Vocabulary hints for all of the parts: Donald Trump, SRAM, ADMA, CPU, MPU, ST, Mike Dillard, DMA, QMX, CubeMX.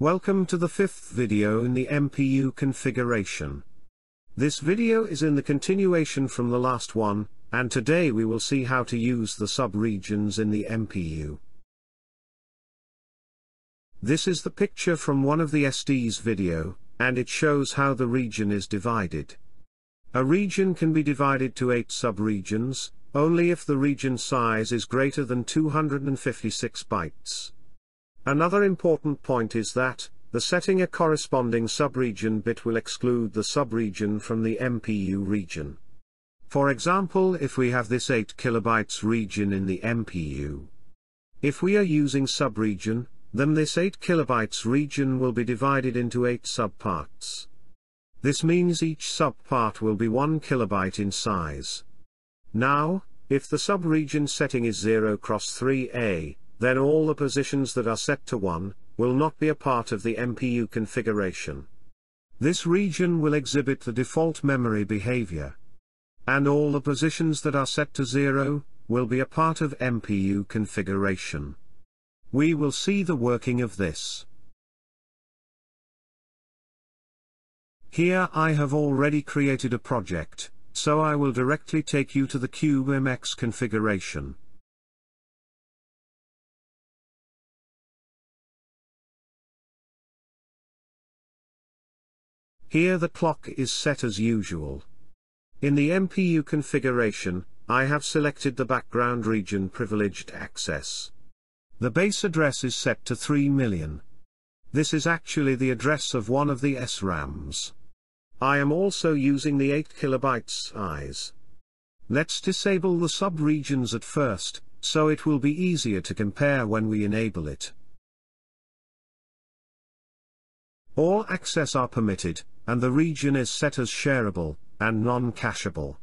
Welcome to the fifth video in the MPU configuration. This video is in the continuation from the last one, and today we will see how to use the subregions in the MPU. This is the picture from one of the ST's video, and it shows how the region is divided. A region can be divided to 8 subregions, only if the region size is greater than 256 bytes. Another important point is that, the setting a corresponding subregion bit will exclude the subregion from the MPU region. For example, if we have this 8 kilobytes region in the MPU. If we are using subregion, then this 8 kilobytes region will be divided into 8 subparts. This means each subpart will be 1 kilobyte in size. Now, if the subregion setting is 0x3A, then all the positions that are set to 1, will not be a part of the MPU configuration. This region will exhibit the default memory behavior. And all the positions that are set to 0, will be a part of MPU configuration. We will see the working of this. Here I have already created a project, so I will directly take you to the CubeMX configuration. Here the clock is set as usual. In the MPU configuration, I have selected the background region privileged access. The base address is set to 3 million. This is actually the address of one of the SRAMs. I am also using the 8 kilobytes size. Let's disable the subregions at first, so it will be easier to compare when we enable it. All access are permitted, and the region is set as shareable, and non-cacheable.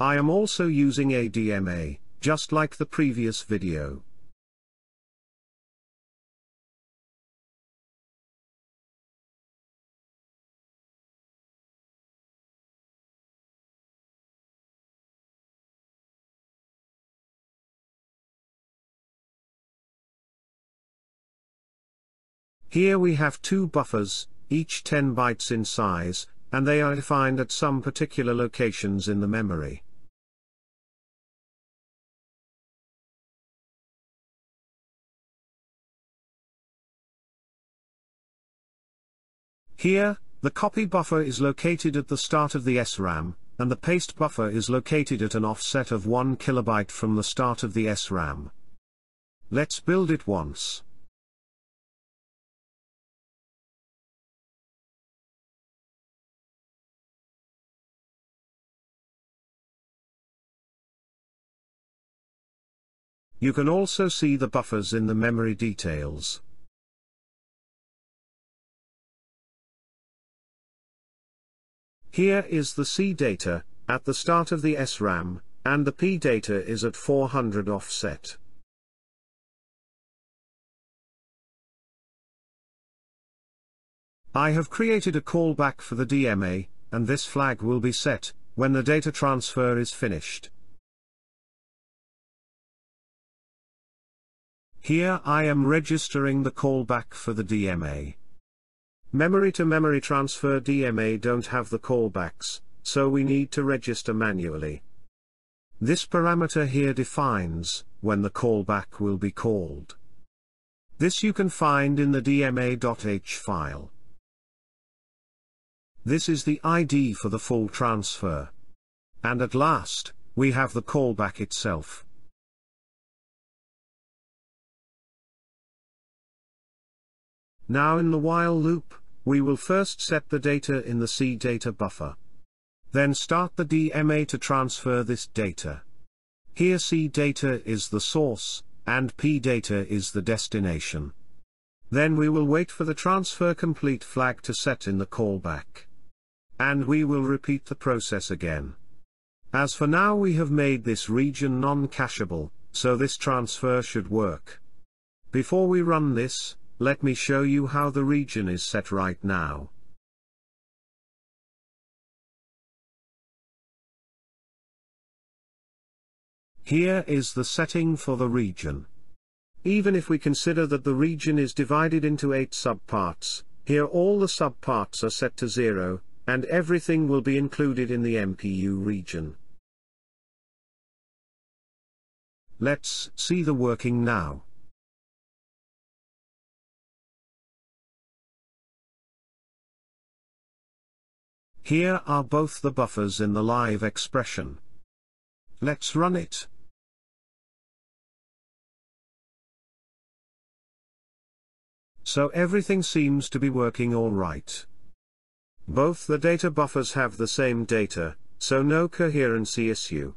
I am also using ADMA, just like the previous video. Here we have 2 buffers, each 10 bytes in size, and they are defined at some particular locations in the memory. Here, the copy buffer is located at the start of the SRAM, and the paste buffer is located at an offset of 1 kilobyte from the start of the SRAM. Let's build it once. You can also see the buffers in the memory details. Here is the C data, at the start of the SRAM, and the P data is at 400 offset. I have created a callback for the DMA, and this flag will be set, when the data transfer is finished. Here I am registering the callback for the DMA. Memory-to-memory transfer DMA don't have the callbacks, so we need to register manually. This parameter here defines when the callback will be called. This you can find in the DMA.h file. This is the ID for the full transfer. And at last, we have the callback itself. Now in the while loop, we will first set the data in the C data buffer. Then start the DMA to transfer this data. Here C data is the source, and P data is the destination. Then we will wait for the transfer complete flag to set in the callback. And we will repeat the process again. As for now, we have made this region non-cacheable, so this transfer should work. Before we run this, let me show you how the region is set right now. Here is the setting for the region. Even if we consider that the region is divided into 8 subparts, here all the subparts are set to 0, and everything will be included in the MPU region. Let's see the working now. Here are both the buffers in the live expression. Let's run it. So everything seems to be working all right. Both the data buffers have the same data, so no coherency issue.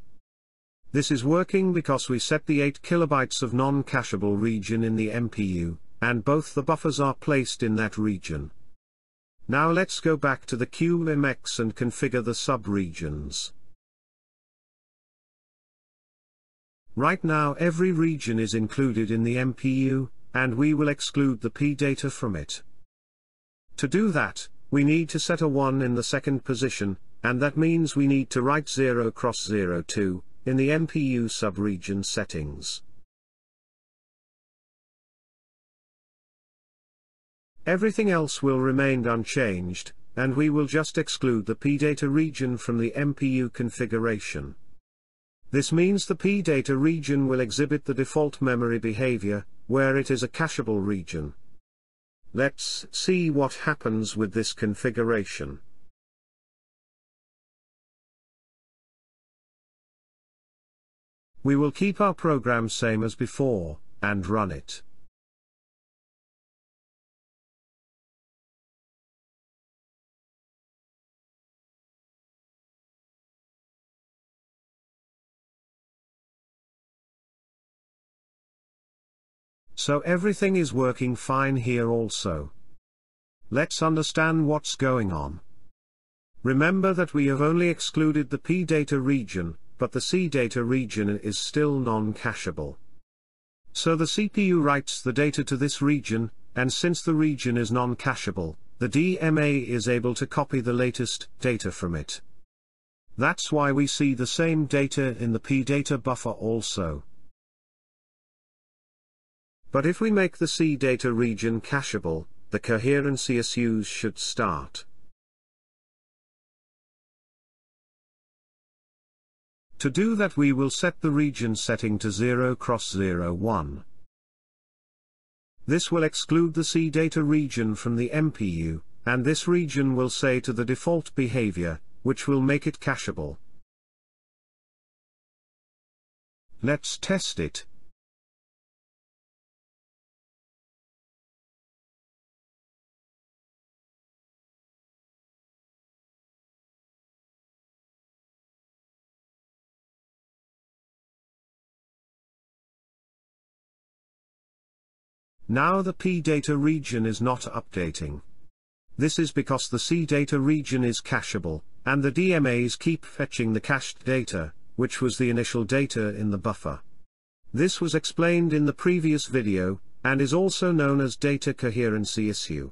This is working because we set the 8 kilobytes of non-cacheable region in the MPU, and both the buffers are placed in that region. Now let's go back to the QMX and configure the subregions. Right now every region is included in the MPU, and we will exclude the P data from it. To do that, we need to set a 1 in the second position, and that means we need to write 0x02 in the MPU subregion settings. Everything else will remain unchanged, and we will just exclude the P-data region from the MPU configuration. This means the P-data region will exhibit the default memory behavior, where it is a cacheable region. Let's see what happens with this configuration. We will keep our program same as before, and run it. So everything is working fine here also. Let's understand what's going on. Remember that we have only excluded the P data region, but the C data region is still non-cacheable. So the CPU writes the data to this region, and since the region is non-cacheable, the DMA is able to copy the latest data from it. That's why we see the same data in the P data buffer also. But if we make the C data region cacheable, the coherency issues should start. To do that, we will set the region setting to 0x01. This will exclude the C data region from the MPU, and this region will say to the default behavior, which will make it cacheable. Let's test it. Now the P data region is not updating. This is because the C data region is cacheable, and the DMAs keep fetching the cached data, which was the initial data in the buffer. This was explained in the previous video, and is also known as data coherency issue.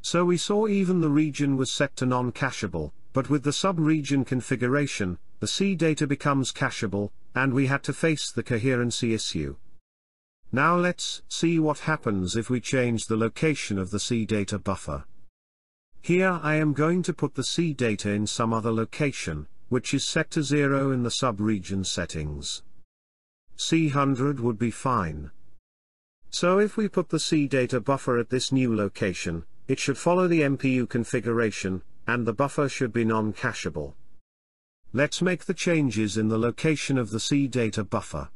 So we saw even the region was set to non-cacheable, but with the subregion configuration, the C data becomes cacheable, and we had to face the coherency issue. Now let's see what happens if we change the location of the C data buffer. Here I am going to put the C data in some other location, which is set to 0 in the subregion settings. C100 would be fine. So if we put the C data buffer at this new location, it should follow the MPU configuration, and the buffer should be non-cacheable. Let's make the changes in the location of the C data buffer.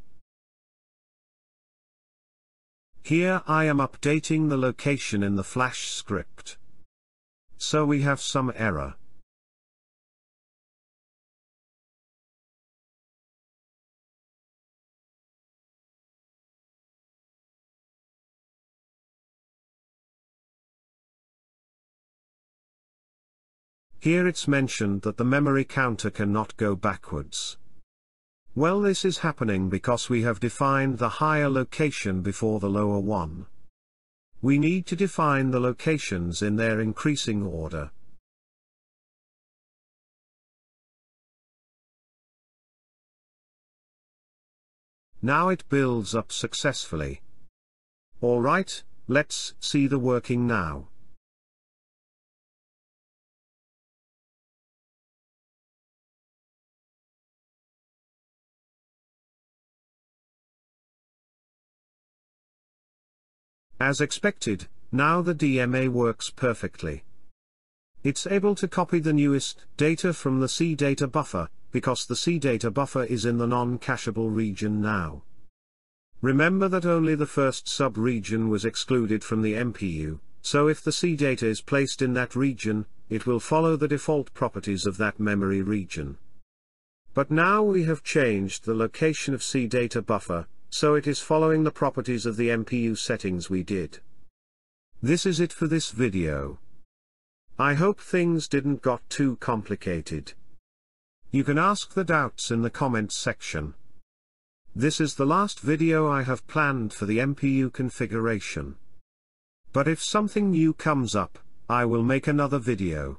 Here I am updating the location in the flash script. So we have some error. Here it's mentioned that the memory counter cannot go backwards. Well, this is happening because we have defined the higher location before the lower one. We need to define the locations in their increasing order. Now it builds up successfully. Alright, let's see the working now. As expected, now the DMA works perfectly. It's able to copy the newest data from the C data buffer, because the C data buffer is in the non-cacheable region now. Remember that only the first sub-region was excluded from the MPU, so if the C data is placed in that region, it will follow the default properties of that memory region. But now we have changed the location of C data buffer, so it is following the properties of the MPU settings we did. This is it for this video. I hope things didn't got too complicated. You can ask the doubts in the comments section. This is the last video I have planned for the MPU configuration. But if something new comes up, I will make another video.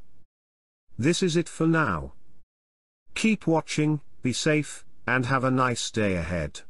This is it for now. Keep watching, be safe, and have a nice day ahead.